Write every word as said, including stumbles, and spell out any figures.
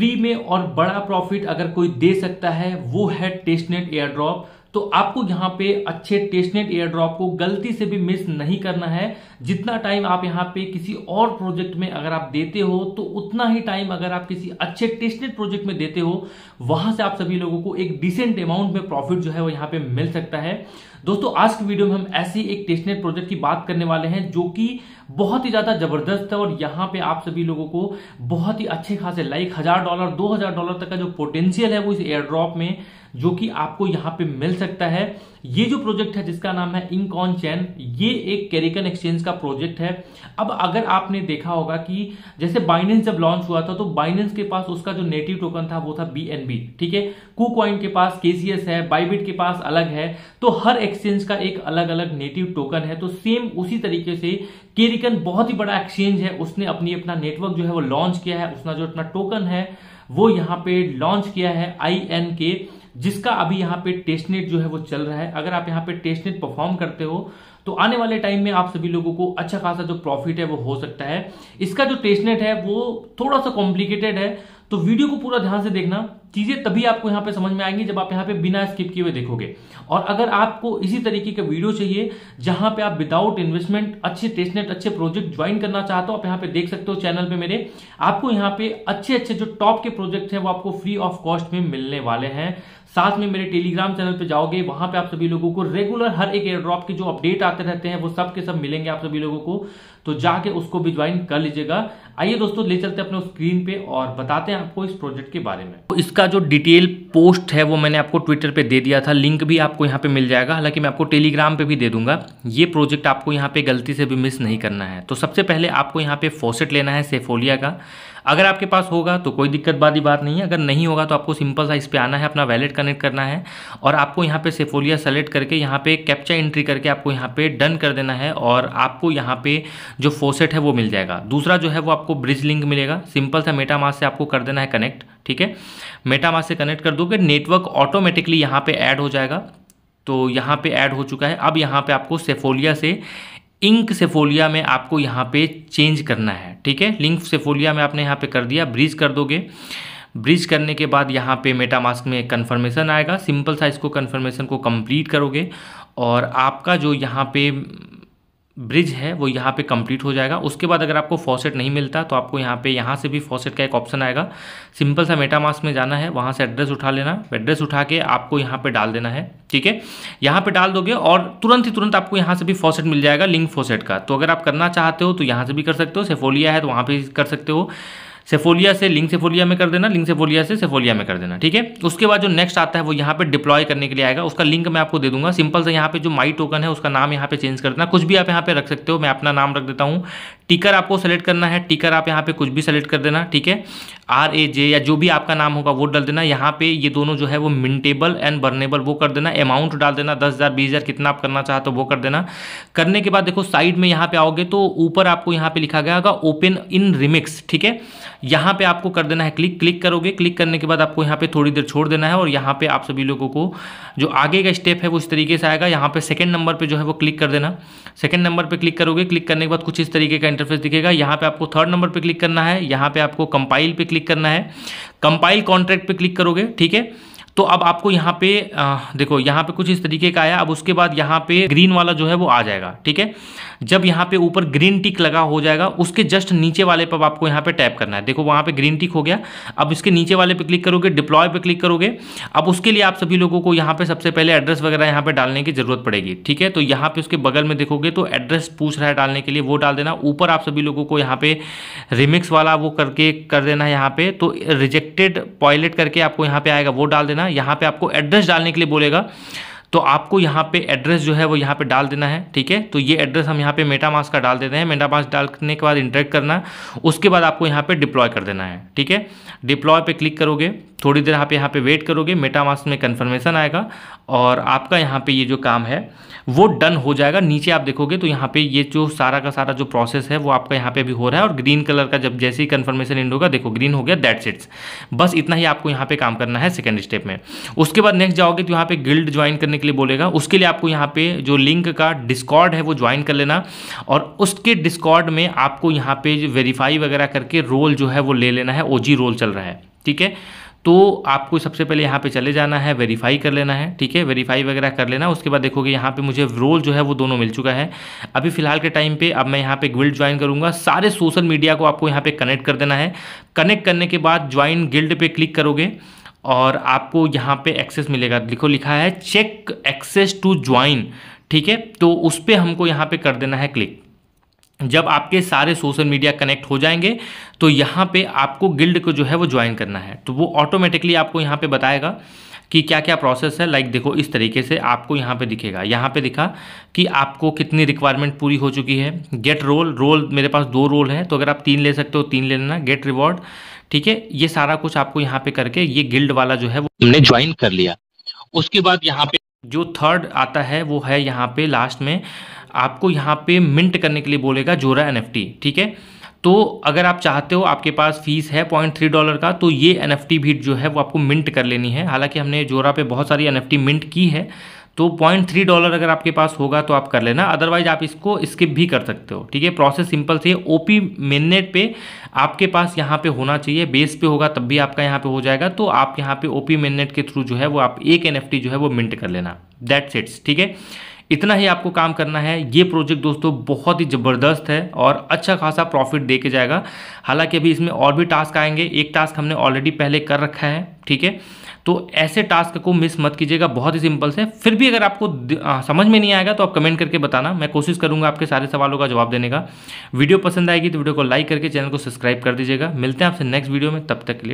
Free में और बड़ा प्रॉफिट अगर कोई दे सकता है वो है टेस्टनेट एयर ड्रॉप। तो आपको यहाँ पे अच्छे टेस्टनेट एयर ड्रॉप को गलती से भी मिस नहीं करना है। जितना टाइम आप यहाँ पे किसी और प्रोजेक्ट में अगर आप देते हो तो उतना ही टाइम अगर आप किसी अच्छे टेस्टनेट प्रोजेक्ट में देते हो वहां से आप सभी लोगों को एक डिसेंट अमाउंट में प्रॉफिट जो है वो यहाँ पे मिल सकता है। दोस्तों आज की वीडियो में हम ऐसी एक टेस्टनेट प्रोजेक्ट की बात करने वाले हैं जो कि बहुत ही ज्यादा जबरदस्त है और यहाँ पे आप सभी लोगों को बहुत ही अच्छे खासे लाइक हजार डॉलर दो हजार डॉलर तक का जो पोटेंशियल है वो इस एयर ड्रॉप में जो कि आपको यहाँ पे मिल सकता है। ये जो प्रोजेक्ट है जिसका नाम है इंक ऑन चैन, ये एक कैरिकन एक्सचेंज का प्रोजेक्ट है। अब अगर आपने देखा होगा कि जैसे बाइनेंस जब लॉन्च हुआ था तो बाइनेंस के पास उसका जो नेटिव टोकन था वो था बी एन बी, ठीक है। कुकॉइन के पास के सी एस है, बाइबिट के पास अलग है, तो हर एक्सचेंज का एक अलग अलग नेटिव टोकन है। तो सेम उसी तरीके से कैरिकन बहुत ही बड़ा एक्सचेंज है, उसने अपनी अपना नेटवर्क जो है वो लॉन्च किया है, उसका जो अपना टोकन है वो यहाँ पे लॉन्च किया है आई एन के, जिसका अभी यहाँ पे टेस्टनेट जो है वो चल रहा है। अगर आप यहाँ पे टेस्टनेट परफॉर्म करते हो तो आने वाले टाइम में आप सभी लोगों को अच्छा खासा जो प्रॉफिट है वो हो सकता है। इसका जो टेस्टनेट है वो थोड़ा सा कॉम्प्लिकेटेड है, तो वीडियो को पूरा ध्यान से देखना। चीजें तभी आपको यहाँ पे समझ में आएंगी जब आप यहाँ पे बिना स्किप किए हुए देखोगे। और अगर आपको इसी तरीके का वीडियो चाहिए जहां पे आप विदाउट इन्वेस्टमेंट अच्छे टेस्टनेट अच्छे प्रोजेक्ट ज्वाइन करना चाहते हो, आप यहाँ पे देख सकते हो चैनल पे मेरे। आपको यहाँ पे अच्छे अच्छे जो टॉप के प्रोजेक्ट है वो आपको फ्री ऑफ कॉस्ट में मिलने वाले हैं। साथ में मेरे टेलीग्राम चैनल पे जाओगे, वहां पे आप सभी लोगों को रेगुलर हर एक एयर ड्रॉप के जो अपडेट आते रहते हैं वो सब के सब मिलेंगे आप सभी लोगों को, तो जाके उसको भी ज्वाइन कर लीजिएगा। आइए दोस्तों ले चलते हैं अपने स्क्रीन पे और बताते हैं आपको इस प्रोजेक्ट के बारे में। तो इसका जो डिटेल पोस्ट है वो मैंने आपको ट्विटर पे दे दिया था, लिंक भी आपको यहाँ पे मिल जाएगा, हालांकि मैं आपको टेलीग्राम पे भी दे दूंगा। ये प्रोजेक्ट आपको यहाँ पे गलती से भी मिस नहीं करना है। तो सबसे पहले आपको यहाँ पे फॉसेट लेना है सेफोलिया का। अगर आपके पास होगा तो कोई दिक्कत वाली बात नहीं है, अगर नहीं होगा तो आपको सिंपल सा इस पे आना है, अपना वैलेट कनेक्ट करना है और आपको यहाँ पे सेफोलिया सेलेक्ट करके यहाँ पे कैप्चा एंट्री करके आपको यहाँ पे डन कर देना है और आपको यहाँ पे जो फोसेट है वो मिल जाएगा। दूसरा जो है वो आपको ब्रिज लिंक मिलेगा, सिंपल सा मेटामास्क से आपको कर देना है कनेक्ट, ठीक है। मेटामास्क से कनेक्ट कर दोगे, नेटवर्क ऑटोमेटिकली यहाँ पे ऐड हो जाएगा। तो यहाँ पे ऐड हो चुका है। अब यहाँ पे आपको सेफोलिया से इंक सेफोलिया में आपको यहाँ पे चेंज करना है, ठीक है। लिंक सेफोलिया में आपने यहाँ पे कर दिया, ब्रिज कर दोगे। ब्रिज करने के बाद यहाँ पे मेटामास्क में कन्फर्मेशन आएगा, सिंपल सा इसको कन्फर्मेशन को कंप्लीट करोगे और आपका जो यहाँ पे ब्रिज है वो यहाँ पे कंप्लीट हो जाएगा। उसके बाद अगर आपको फॉसेट नहीं मिलता तो आपको यहाँ पे यहाँ से भी फॉसेट का एक ऑप्शन आएगा, सिंपल सा मेटामास्क में जाना है, वहाँ से एड्रेस उठा लेना। एड्रेस उठा के आपको यहाँ पे डाल देना है, ठीक है। यहाँ पे डाल दोगे और तुरंत ही तुरंत आपको यहाँ से भी फॉसेट मिल जाएगा लिंक फॉसेट का। तो अगर आप करना चाहते हो तो यहाँ से भी कर सकते हो, सेफोलिया है तो वहाँ पर कर सकते हो। सेफोलिया से लिंक सेफोलिया में कर देना, लिंक सेफोलिया से सेफोलिया में कर देना, ठीक है। उसके बाद जो नेक्स्ट आता है वो यहाँ पे डिप्लॉय करने के लिए आएगा, उसका लिंक मैं आपको दे दूंगा। सिंपल से यहाँ पे जो माई टोकन है उसका नाम यहाँ पे चेंज कर देना, कुछ भी आप यहाँ पे रख सकते हो, मैं अपना नाम रख देता हूँ। टिकर आपको सेलेक्ट करना है, टिकर आप यहाँ पे कुछ भी सेलेक्ट कर देना, ठीक है। आर ए जे या जो भी आपका नाम होगा वो डाल देना। यहाँ पे ये दोनों जो है वो मिंटेबल एंड बर्नेबल वो कर देना। अमाउंट डाल देना दस हज़ार बीस हज़ार कितना आप करना चाहते हो वो कर देना। करने के बाद देखो साइड में यहाँ पे आओगे तो ऊपर आपको यहाँ पे लिखा गया होगा ओपन इन रिमिक्स, ठीक है। यहाँ पे आपको कर देना है क्लिक। क्लिक करोगे, क्लिक करने के बाद आपको यहाँ पे थोड़ी देर छोड़ देना है और यहाँ पे आप सभी लोगों को जो आगे का स्टेप है वो इस तरीके से आएगा। यहाँ पे सेकंड नंबर पे जो है वो क्लिक कर देना। सेकंड नंबर पे क्लिक करोगे, क्लिक करने के बाद कुछ इस तरीके का इंटरफेस दिखेगा। यहाँ पे आपको थर्ड नंबर पर क्लिक करना है, यहाँ पे आपको कंपाइल पे क्लिक करना है, कंपाइल कॉन्ट्रैक्ट पे क्लिक करोगे, ठीक है। तो अब आपको यहाँ पे आ, देखो यहाँ पे कुछ इस तरीके का आया। अब उसके बाद यहाँ पे ग्रीन वाला जो है वो आ जाएगा, ठीक है। जब यहाँ पे ऊपर ग्रीन टिक लगा हो जाएगा उसके जस्ट नीचे वाले पर आपको यहाँ पे टैप करना है। देखो वहाँ पे ग्रीन टिक हो गया। अब इसके नीचे वाले पे क्लिक करोगे, डिप्लॉय पे क्लिक करोगे। अब उसके लिए आप सभी लोगों को यहाँ पे सबसे पहले एड्रेस वगैरह यहाँ पे डालने की जरूरत पड़ेगी, ठीक है। तो यहाँ पे उसके बगल में देखोगे तो एड्रेस पूछ रहा है डालने के लिए, वो डाल देना। ऊपर आप सभी लोगों को यहाँ पे रिमिक्स वाला वो करके कर देना है। यहाँ पे तो रिजेक्टेड पॉयलेट करके आपको यहाँ पे आएगा, वो डाल देना। यहाँ पे आपको एड्रेस डालने के लिए बोलेगा तो आपको यहाँ पे एड्रेस जो है वो यहाँ पे डाल देना है, ठीक है। तो ये एड्रेस हम यहाँ पे मेटामास्क का डाल देते हैं। मेटामास्क डालने के बाद इंटरेक्ट करना, उसके बाद आपको यहाँ पे डिप्लॉय कर देना है, ठीक है। डिप्लॉय पे क्लिक करोगे, थोड़ी देर यहाँ पे यहाँ पे वेट करोगे, मेटामास्क में कन्फर्मेशन आएगा और आपका यहाँ पे ये जो काम है वो डन हो जाएगा। नीचे आप देखोगे तो यहाँ पे ये जो सारा का सारा जो प्रोसेस है वो आपका यहाँ पे भी हो रहा है और ग्रीन कलर का जब जैसे ही कन्फर्मेशन एंड होगा, देखो ग्रीन हो गया, दैट्स इट्स। बस इतना ही आपको यहाँ पे काम करना है सेकेंड स्टेप में। उसके बाद नेक्स्ट जाओगे तो यहाँ पे गिल्ड ज्वाइन करने के लिए बोलेगा। उसके लिए आपको यहाँ पे जो लिंक का डिस्कॉर्ड है वो ज्वाइन कर लेना और उसके डिस्कॉर्ड में आपको यहाँ पे वेरीफाई वगैरह करके रोल जो है वो ले लेना है। ओजी रोल चल रहा है, ठीक है। तो आपको सबसे पहले यहाँ पे चले जाना है, वेरीफाई कर लेना है, ठीक है, वेरीफाई वगैरह कर लेना। उसके बाद देखोगे यहाँ पे मुझे रोल जो है वो दोनों मिल चुका है अभी फिलहाल के टाइम पे। अब मैं यहाँ पे गिल्ड ज्वाइन करूँगा, सारे सोशल मीडिया को आपको यहाँ पे कनेक्ट कर देना है। कनेक्ट करने के बाद ज्वाइन गिल्ड पे क्लिक करोगे और आपको यहाँ पे एक्सेस मिलेगा, लिखो लिखा है चेक एक्सेस टू ज्वाइन, ठीक है। तो उस पर हमको यहाँ पे कर देना है क्लिक। जब आपके सारे सोशल मीडिया कनेक्ट हो जाएंगे तो यहाँ पे आपको गिल्ड को जो है वो ज्वाइन करना है। तो वो ऑटोमेटिकली आपको यहाँ पे बताएगा कि क्या क्या प्रोसेस है। लाइक देखो इस तरीके से आपको यहाँ पे दिखेगा, यहाँ पे दिखा कि आपको कितनी रिक्वायरमेंट पूरी हो चुकी है। गेट रोल, रोल मेरे पास दो रोल हैं तो अगर आप तीन ले सकते हो तीन ले लेना। गेट रिवॉर्ड, ठीक है, ये सारा कुछ आपको यहाँ पे करके ये गिल्ड वाला जो है वो हमने ज्वाइन कर लिया। उसके बाद यहाँ पे जो थर्ड आता है वो है यहाँ पे लास्ट में आपको यहाँ पे मिंट करने के लिए बोलेगा जोरा एनएफटी, ठीक है। तो अगर आप चाहते हो, आपके पास फीस है पॉइंट थ्री डॉलर का, तो ये एनएफटी भी जो है वो आपको मिंट कर लेनी है। हालांकि हमने जोरा पे बहुत सारी एनएफटी मिंट की है, तो पॉइंट थ्री डॉलर अगर आपके पास होगा तो आप कर लेना, अदरवाइज आप इसको स्किप भी कर सकते हो, ठीक है। प्रोसेस सिंपल से ओपी मेननेट पे आपके पास यहाँ पे होना चाहिए, बेस पे होगा तब भी आपका यहाँ पे हो जाएगा। तो आप यहाँ पे ओपी मेननेट के थ्रू जो है वो आप एक एनएफटी जो है वो मिंट कर लेना, दैट्स इट्स, ठीक है। इतना ही आपको काम करना है। ये प्रोजेक्ट दोस्तों बहुत ही ज़बरदस्त है और अच्छा खासा प्रॉफिट दे के जाएगा। हालांकि अभी इसमें और भी टास्क आएंगे, एक टास्क हमने ऑलरेडी पहले कर रखा है, ठीक है। तो ऐसे टास्क को मिस मत कीजिएगा, बहुत ही सिंपल से। फिर भी अगर आपको आ, समझ में नहीं आएगा तो आप कमेंट करके बताना, मैं कोशिश करूंगा आपके सारे सवालों का जवाब देने का। वीडियो पसंद आएगी तो वीडियो को लाइक करके चैनल को सब्सक्राइब कर दीजिएगा। मिलते हैं आपसे नेक्स्ट वीडियो में, तब तक के लिए।